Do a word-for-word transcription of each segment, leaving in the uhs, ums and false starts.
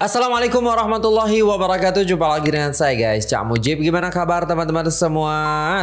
Assalamualaikum warahmatullahi wabarakatuh. Jumpa lagi dengan saya guys, Cak Mujib. Gimana kabar teman-teman semua?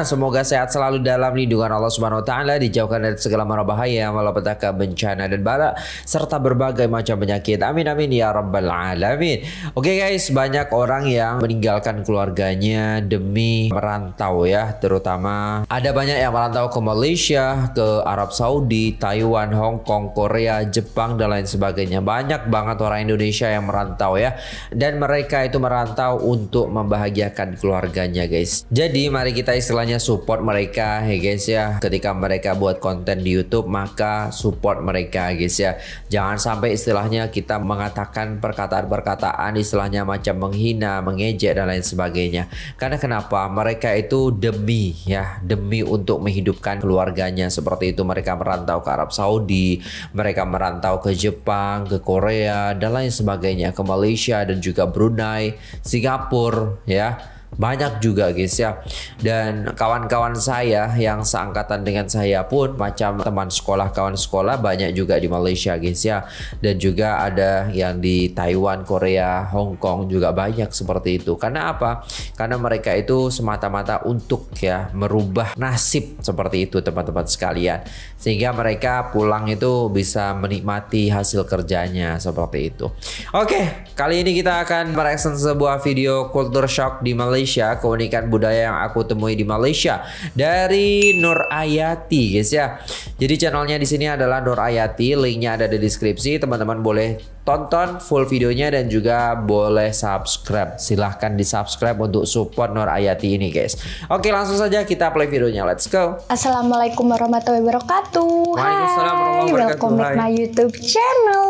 Semoga sehat selalu dalam lindungan Allah Subhanahu wa taala, dijauhkan dari segala mara bahaya, malapetaka, bencana dan bala serta berbagai macam penyakit. Amin amin ya rabbal alamin. Oke guys, banyak orang yang meninggalkan keluarganya demi merantau ya, terutama ada banyak yang merantau ke Malaysia, ke Arab Saudi, Taiwan, Hong Kong, Korea, Jepang dan lain sebagainya. Banyak banget orang Indonesia yang merantau ya, dan mereka itu merantau untuk membahagiakan keluarganya guys. Jadi mari kita istilahnya support mereka ya guys ya. Ketika mereka buat konten di YouTube, maka support mereka guys ya. Jangan sampai istilahnya kita mengatakan perkataan-perkataan istilahnya macam menghina, mengejek dan lain sebagainya. Karena kenapa? Mereka itu demi ya, demi untuk menghidupkan keluarganya. Seperti itu mereka merantau ke Arab Saudi, mereka merantau ke Jepang, ke Korea dan lain sebagainya, ke Malaysia dan juga Brunei, Singapura ya. Banyak juga guys ya. Dan kawan-kawan saya yang seangkatan dengan saya pun, macam teman sekolah, kawan sekolah banyak juga di Malaysia guys ya. Dan juga ada yang di Taiwan, Korea, Hong Kong juga banyak seperti itu. Karena apa? Karena mereka itu semata-mata untuk ya merubah nasib seperti itu teman-teman sekalian, sehingga mereka pulang itu bisa menikmati hasil kerjanya seperti itu. Oke, kali ini kita akan mereaksi sebuah video culture shock di Malaysia, Malaysia, keunikan budaya yang aku temui di Malaysia dari Nur Ayati guys ya. Jadi channelnya di sini adalah Nur Ayati, linknya ada di deskripsi, teman-teman boleh tonton full videonya dan juga boleh subscribe. Silahkan di subscribe untuk support Nur Ayati ini guys. Oke, langsung saja kita play videonya, let's go. Assalamualaikum warahmatullahi wabarakatuh. Waalaikumsalam warahmatullahi wabarakatuh. Welcome to my YouTube channel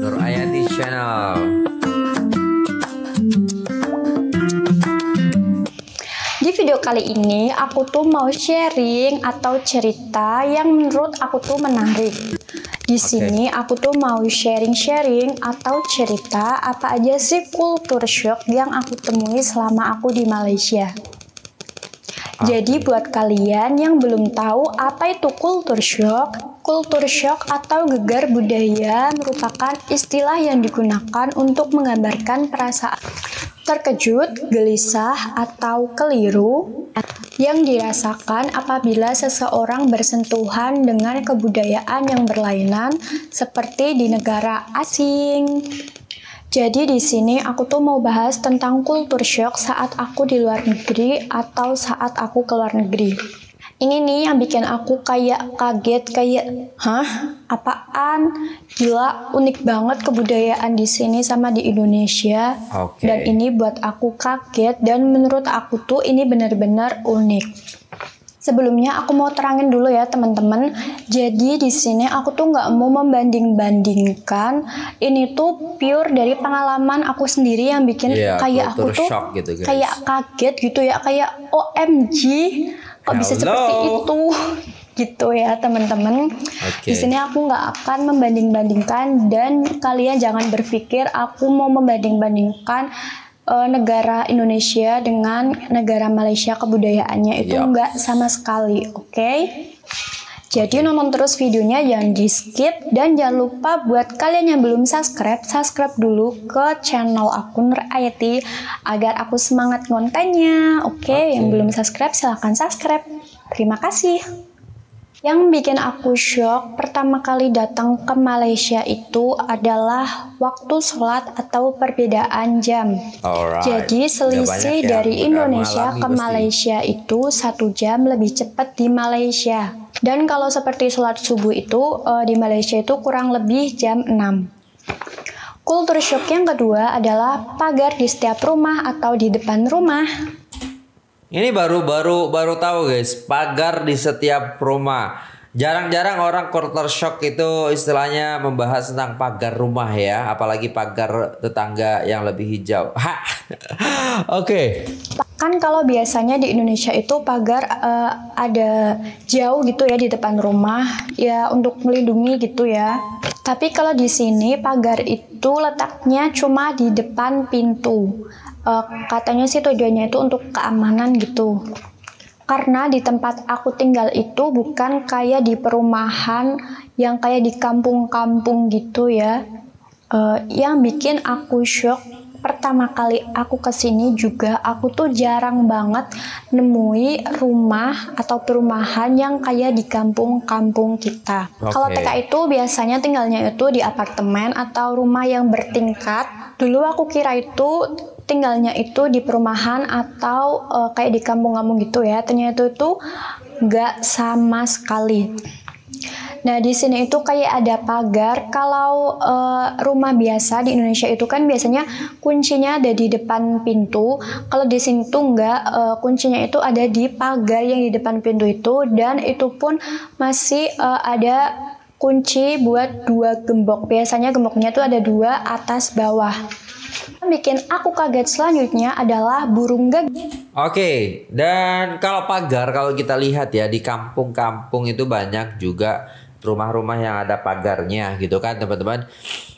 Nur Ayati channel. Video kali ini aku tuh mau sharing atau cerita yang menurut aku tuh menarik. Di sini okay. Aku tuh mau sharing-sharing atau cerita apa aja sih culture shock yang aku temui selama aku di Malaysia. Ah. Jadi buat kalian yang belum tahu apa itu culture shock, culture shock atau gegar budaya merupakan istilah yang digunakan untuk menggambarkan perasaan terkejut, gelisah, atau keliru yang dirasakan apabila seseorang bersentuhan dengan kebudayaan yang berlainan seperti di negara asing. Jadi di sini aku tuh mau bahas tentang culture shock saat aku di luar negeri atau saat aku ke luar negeri. Ini nih yang bikin aku kayak kaget, kayak hah, apaan? Gila, unik banget kebudayaan di sini sama di Indonesia. Okay. Dan ini buat aku kaget dan menurut aku tuh ini benar-benar unik. Sebelumnya aku mau terangin dulu ya teman-teman. Jadi di sini aku tuh nggak mau membanding-bandingkan. Ini tuh pure dari pengalaman aku sendiri yang bikin yeah, kayak aku tuh gitu, kayak kaget gitu ya, kayak O M G. Kok bisa Hello. Seperti itu gitu ya teman-teman. Okay. Di sini aku nggak akan membanding-bandingkan dan kalian jangan berpikir aku mau membanding-bandingkan uh, negara Indonesia dengan negara Malaysia, kebudayaannya itu yep. nggak sama sekali. Oke. Okay? Jadi nonton terus videonya, jangan di skip, dan jangan lupa buat kalian yang belum subscribe, subscribe dulu ke channel aku Nur Ayati agar aku semangat kontennya. Oke, okay? okay. Yang belum subscribe silahkan subscribe. Terima kasih. Yang bikin aku shock pertama kali datang ke Malaysia itu adalah waktu sholat atau perbedaan jam. Alright. Jadi selisih dari Indonesia ke Malaysia itu satu jam lebih cepat di Malaysia. Dan kalau seperti sholat subuh itu uh, di Malaysia itu kurang lebih jam enam. Culture shock yang kedua adalah pagar di setiap rumah atau di depan rumah. Ini baru-baru baru tahu guys, pagar di setiap rumah. Jarang-jarang orang culture shock itu istilahnya membahas tentang pagar rumah ya, apalagi pagar tetangga yang lebih hijau. Oke. Okay. Kan kalau biasanya di Indonesia itu pagar uh, ada jauh gitu ya di depan rumah ya untuk melindungi gitu ya. Tapi kalau di sini pagar itu letaknya cuma di depan pintu. Uh, katanya sih tujuannya itu untuk keamanan gitu. Karena di tempat aku tinggal itu bukan kayak di perumahan yang kayak di kampung-kampung gitu ya. Uh, yang bikin aku shock pertama kali aku kesini juga, aku tuh jarang banget nemui rumah atau perumahan yang kayak di kampung-kampung kita. Okay. Kalau T K itu biasanya tinggalnya itu di apartemen atau rumah yang bertingkat. Dulu aku kira itu tinggalnya itu di perumahan atau uh, kayak di kampung-kampung gitu ya. Ternyata itu nggak sama sekali. Nah, di sini itu kayak ada pagar. Kalau uh, rumah biasa di Indonesia itu kan biasanya kuncinya ada di depan pintu. Kalau di sini tuh enggak, uh, kuncinya itu ada di pagar yang di depan pintu itu, dan itu pun masih uh, ada kunci buat dua gembok. Biasanya gemboknya tuh ada dua, atas bawah. Yang bikin aku kaget selanjutnya adalah burung gagak. Oke, dan kalau pagar, kalau kita lihat ya di kampung-kampung itu banyak juga rumah-rumah yang ada pagarnya gitu kan teman-teman.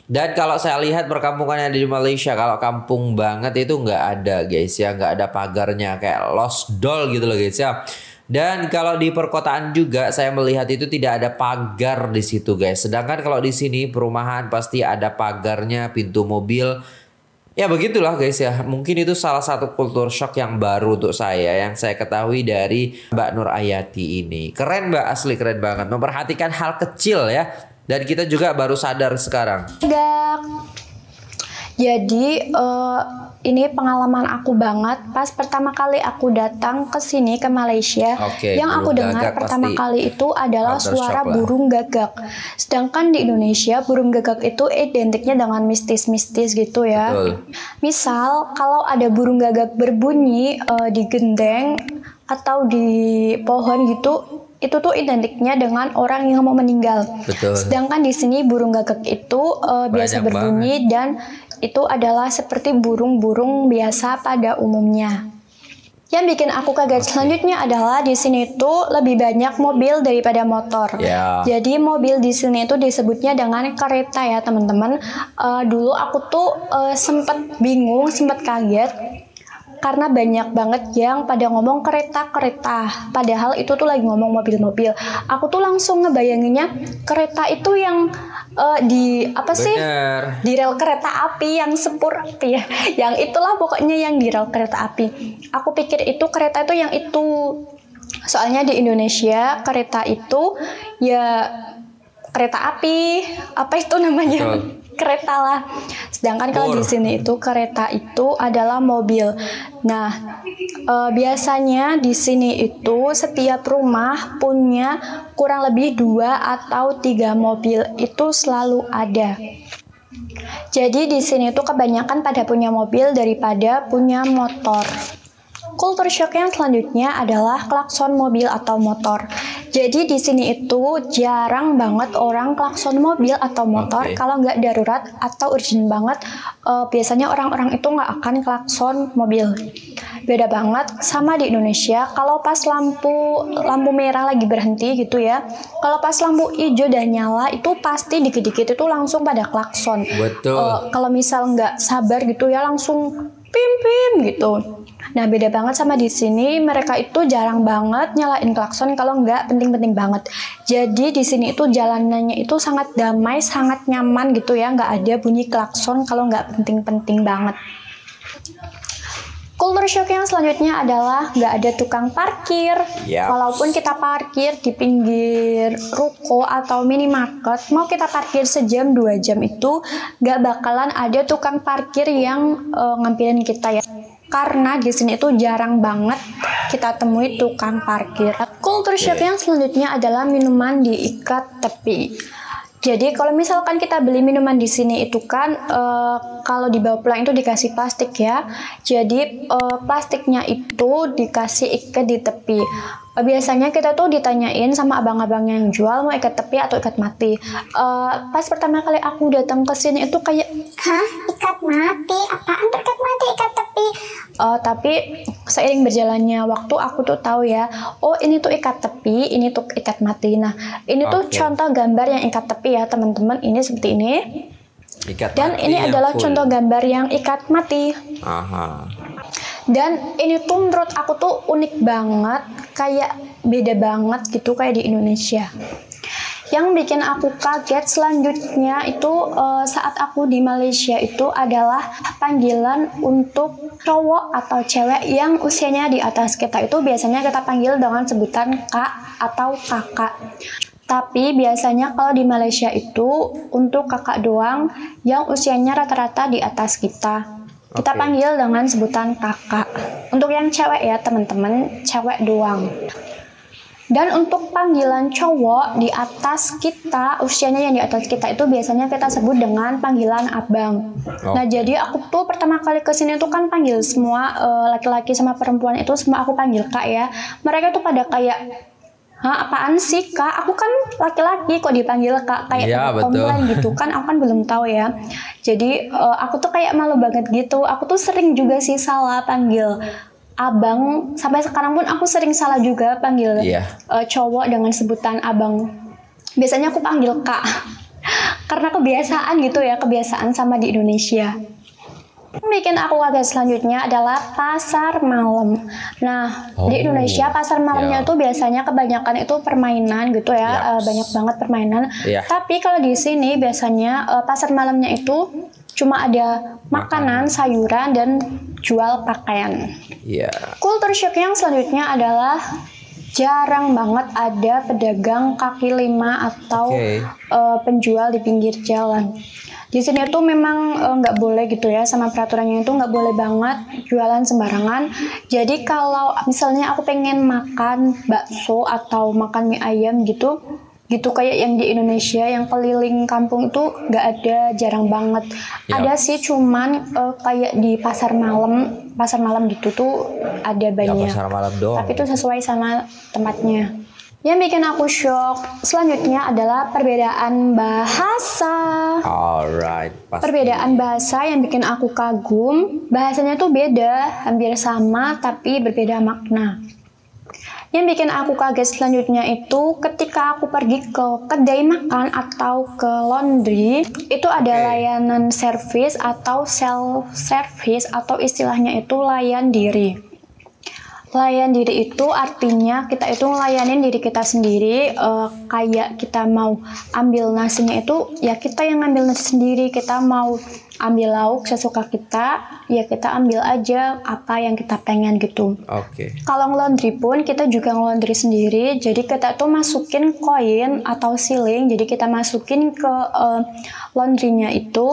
Dan kalau saya lihat perkampungan yang ada di Malaysia, kalau kampung banget itu nggak ada guys ya, nggak ada pagarnya, kayak lost doll gitu loh guys ya. Dan kalau di perkotaan juga saya melihat itu tidak ada pagar di situ guys. Sedangkan kalau di sini perumahan pasti ada pagarnya, pintu mobil. Ya begitulah guys ya, mungkin itu salah satu kultur shock yang baru untuk saya, yang saya ketahui dari Mbak Nur Ayati ini. Keren Mbak, asli keren banget, memperhatikan hal kecil ya. Dan kita juga baru sadar sekarang. Jadi uh, ini pengalaman aku banget pas pertama kali aku datang ke sini ke Malaysia. Oke, yang aku dengar pertama kali itu adalah suara burung gagak. Sedangkan di Indonesia burung gagak itu identiknya dengan mistis-mistis gitu ya. Betul. Misal kalau ada burung gagak berbunyi uh, di genteng atau di pohon gitu, itu tuh identiknya dengan orang yang mau meninggal. Betul. Sedangkan di sini burung gagak itu uh, biasa berbunyi banget, dan itu adalah seperti burung-burung biasa pada umumnya. Yang bikin aku kaget selanjutnya adalah di sini itu lebih banyak mobil daripada motor. Yeah. Jadi mobil di sini itu disebutnya dengan kereta ya teman-teman. Uh, dulu aku tuh uh, sempet bingung, sempet kaget. Karena banyak banget yang pada ngomong kereta-kereta, padahal itu tuh lagi ngomong mobil-mobil. Aku tuh langsung ngebayanginnya kereta itu yang uh, di apa sih? Bener. Di rel kereta api yang sempur api ya. Yang itulah pokoknya yang di rel kereta api. Aku pikir itu kereta itu yang itu. Soalnya di Indonesia kereta itu ya kereta api, apa itu namanya? Betul. Kereta lah. Sedangkan kalau di sini itu kereta itu adalah mobil. Nah, e, biasanya di sini itu setiap rumah punya kurang lebih dua atau tiga mobil, itu selalu ada. Jadi di sini itu kebanyakan pada punya mobil daripada punya motor. Culture shock yang selanjutnya adalah klakson mobil atau motor. Jadi di sini itu jarang banget orang klakson mobil atau motor. Okay. Kalau nggak darurat atau urgent banget, uh, biasanya orang-orang itu nggak akan klakson mobil. Beda banget sama di Indonesia. Kalau pas lampu lampu merah lagi berhenti gitu ya, kalau pas lampu hijau udah nyala itu pasti dikit-dikit itu langsung pada klakson. Betul. Uh, kalau misal nggak sabar gitu ya langsung pim-pim gitu. Nah, beda banget sama di sini, mereka itu jarang banget nyalain klakson kalau nggak penting-penting banget. Jadi di sini itu jalanannya itu sangat damai, sangat nyaman gitu ya, nggak ada bunyi klakson kalau nggak penting-penting banget. Culture shock yang selanjutnya adalah nggak ada tukang parkir. Yep. Walaupun kita parkir di pinggir ruko atau minimarket, mau kita parkir sejam dua jam itu nggak bakalan ada tukang parkir yang uh, ngambilin kita ya. Karena di sini itu jarang banget kita temui tukang parkir. Culture shock yang selanjutnya adalah minuman diikat tepi. Jadi kalau misalkan kita beli minuman di sini itu kan uh, kalau dibawa pulang itu dikasih plastik ya. Jadi uh, plastiknya itu dikasih ikat di tepi. Uh, biasanya kita tuh ditanyain sama abang-abangnya yang jual mau ikat tepi atau ikat mati. Uh, pas pertama kali aku datang ke sini itu kayak, hah, ikat mati? Apaan tuh ikat mati, ikat tepi? Uh, tapi seiring berjalannya waktu aku tuh tahu ya, oh ini tuh ikat tepi, ini tuh ikat mati. Nah, ini tuh okay, contoh gambar yang ikat tepi ya teman-teman, ini seperti ini ikat dan ini adalah full. Contoh gambar yang ikat mati. Aha. Dan ini tuh menurut aku tuh unik banget, kayak beda banget gitu kayak di Indonesia. Yang bikin aku kaget selanjutnya itu uh, saat aku di Malaysia itu adalah panggilan untuk cowok atau cewek yang usianya di atas kita itu biasanya kita panggil dengan sebutan kak atau kakak. Tapi biasanya kalau di Malaysia itu untuk kakak doang yang usianya rata-rata di atas kita. Kita okay. panggil dengan sebutan kakak. Untuk yang cewek ya teman-teman, cewek doang. Dan untuk panggilan cowok di atas kita, usianya yang di atas kita itu biasanya kita sebut dengan panggilan abang. Oh. Nah, jadi aku tuh pertama kali kesini tuh kan panggil semua laki-laki uh, sama perempuan itu semua aku panggil kak ya. Mereka tuh pada kayak, hah, apaan sih kak? Aku kan laki-laki kok dipanggil kak, kayak ya, komplain gitu kan? Aku kan belum tahu ya. Jadi uh, aku tuh kayak malu banget gitu. Aku tuh sering juga sih salah panggil abang. Sampai sekarang pun aku sering salah juga panggil ya. uh, cowok dengan sebutan abang. Biasanya aku panggil kak karena kebiasaan gitu ya, kebiasaan sama di Indonesia. Yang bikin aku kaget selanjutnya adalah pasar malam. Nah, oh, di Indonesia pasar malamnya yeah. tuh biasanya kebanyakan itu permainan gitu ya, yep. banyak banget permainan. Yeah. Tapi kalau di sini biasanya pasar malamnya itu cuma ada makanan, sayuran, dan jual pakaian. Yeah. Kultur shock yang selanjutnya adalah jarang banget ada pedagang kaki lima atau okay. uh, penjual di pinggir jalan. Di sini tuh memang nggak uh, boleh gitu ya, sama peraturannya itu nggak boleh banget jualan sembarangan. Jadi kalau misalnya aku pengen makan bakso atau makan mie ayam gitu, gitu kayak yang di Indonesia yang keliling kampung itu nggak ada, jarang banget. Yep. Ada sih cuman uh, kayak di pasar malam, pasar malam gitu tuh ada banyak. Ya, pasar malam doang. Tapi itu sesuai sama tempatnya. Yang bikin aku shock selanjutnya adalah perbedaan bahasa. Alright. Pasti. Perbedaan bahasa yang bikin aku kagum. Bahasanya tuh beda, hampir sama tapi berbeda makna. Yang bikin aku kaget selanjutnya itu ketika aku pergi ke kedai makan atau ke laundry, itu ada okay. layanan service atau self service atau istilahnya itu layan diri. Layan diri itu artinya kita itu ngelayanin diri kita sendiri, eh, kayak kita mau ambil nasinya itu ya kita yang ngambil nasi sendiri, kita mau ambil lauk sesuka kita, ya kita ambil aja apa yang kita pengen gitu. Oke. Okay. Kalau ngelondri pun kita juga ngelondri sendiri, jadi kita tuh masukin koin atau siling, jadi kita masukin ke uh, laundrynya itu,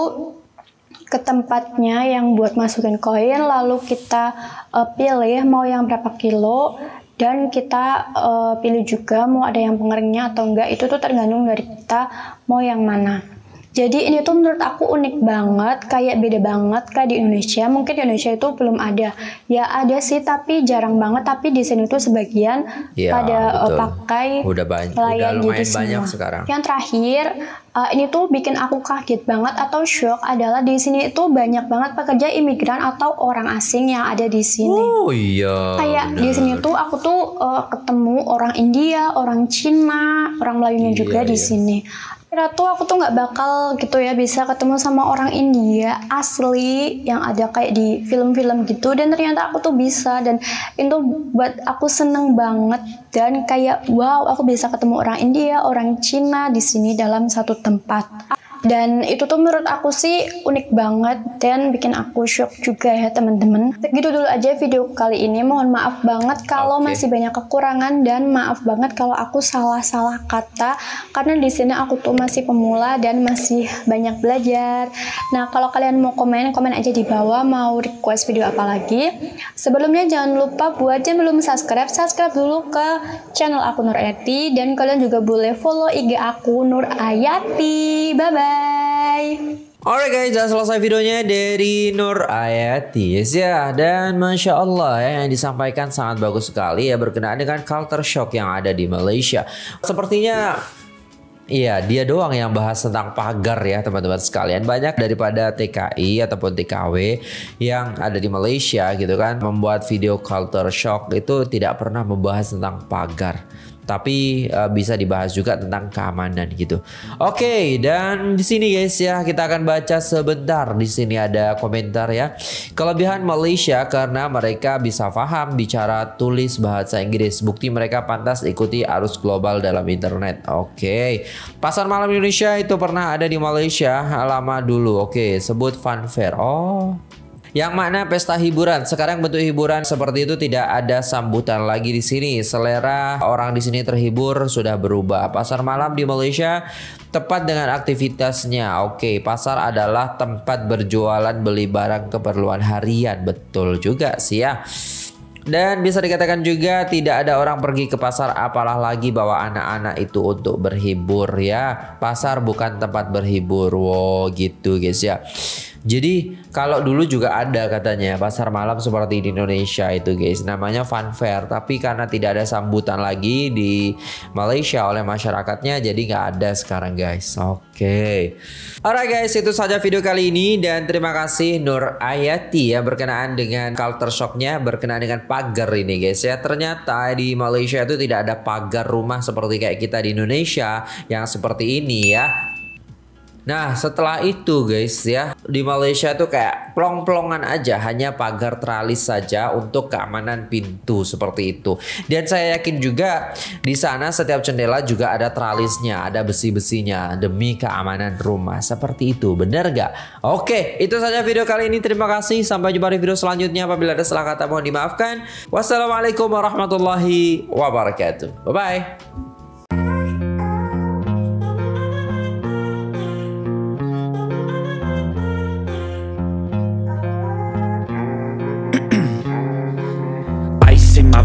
ke tempatnya yang buat masukin koin, lalu kita uh, pilih mau yang berapa kilo, dan kita uh, pilih juga mau ada yang pengeringnya atau enggak, itu tuh tergantung dari kita mau yang mana. Jadi ini tuh menurut aku unik banget, kayak beda banget kayak di Indonesia. Mungkin di Indonesia itu belum ada. Ya ada sih tapi jarang banget, tapi di sini tuh sebagian ya, pada betul. pakai udah banyak, udah lumayan banyak sekarang. Yang terakhir, uh, ini tuh bikin aku kaget banget atau shock adalah di sini itu banyak banget pekerja imigran atau orang asing yang ada di sini. Oh iya. Kayak bener. Di sini tuh aku tuh uh, ketemu orang India, orang Cina, orang Melayunya iya, juga iya. di sini. Kira tuh aku tuh nggak bakal gitu ya bisa ketemu sama orang India asli yang ada kayak di film-film gitu, dan ternyata aku tuh bisa, dan itu buat aku seneng banget dan kayak wow, aku bisa ketemu orang India, orang Cina di sini dalam satu tempat. Dan itu tuh menurut aku sih unik banget dan bikin aku shock juga ya teman-teman. Segitu dulu aja video kali ini. Mohon maaf banget kalau okay. masih banyak kekurangan dan maaf banget kalau aku salah-salah kata karena di sini aku tuh masih pemula dan masih banyak belajar. Nah, kalau kalian mau komen, komen aja di bawah mau request video apa lagi. Sebelumnya jangan lupa buat yang belum subscribe, subscribe dulu ke channel aku Nur Ayati, dan kalian juga boleh follow I G aku Nur Ayati. Bye bye. Alright guys, sudah selesai videonya dari Nur Ayati ya. Dan Masya Allah ya, yang disampaikan sangat bagus sekali ya, berkenaan dengan culture shock yang ada di Malaysia. Sepertinya iya, dia doang yang bahas tentang pagar ya teman-teman sekalian. Banyak daripada T K I ataupun T K W yang ada di Malaysia gitu kan, membuat video culture shock itu tidak pernah membahas tentang pagar. tapi uh, bisa dibahas juga tentang keamanan gitu. Oke, okay, dan di sini guys ya kita akan baca sebentar. Di sini ada komentar ya. Kelebihan Malaysia karena mereka bisa paham bicara tulis bahasa Inggris. Bukti mereka pantas ikuti arus global dalam internet. Oke. Okay. Pasar malam Indonesia itu pernah ada di Malaysia lama dulu. Oke, okay, sebut funfair. Oh. Yang makna pesta hiburan. Sekarang bentuk hiburan seperti itu tidak ada sambutan lagi di sini. Selera orang di sini terhibur sudah berubah. Pasar malam di Malaysia tepat dengan aktivitasnya. Oke, pasar adalah tempat berjualan beli barang keperluan harian. Betul juga sih ya. Dan bisa dikatakan juga tidak ada orang pergi ke pasar apalah lagi bawa anak-anak itu untuk berhibur ya. Pasar bukan tempat berhibur. Wow, gitu guys ya. Jadi kalau dulu juga ada katanya pasar malam seperti di Indonesia itu guys, namanya fun fair, tapi karena tidak ada sambutan lagi di Malaysia oleh masyarakatnya jadi nggak ada sekarang guys. Oke, alright guys, itu saja video kali ini dan terima kasih Nur Ayati ya berkenaan dengan culture shocknya, berkenaan dengan pagar ini guys ya. Ternyata di Malaysia itu tidak ada pagar rumah seperti kayak kita di Indonesia yang seperti ini ya. Nah setelah itu guys ya, di Malaysia tuh kayak plong-plongan aja, hanya pagar teralis saja untuk keamanan pintu seperti itu. Dan saya yakin juga di sana setiap jendela juga ada teralisnya, ada besi-besinya demi keamanan rumah seperti itu. Bener gak? Oke, itu saja video kali ini. Terima kasih, sampai jumpa di video selanjutnya. Apabila ada salah kata mohon dimaafkan. Wassalamualaikum warahmatullahi wabarakatuh. Bye-bye.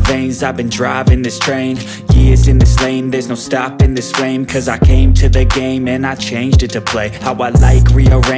Veins, I've been driving this train, years in this lane, there's no stopping this flame, cause I came to the game and I changed it to play how I like, rearrange.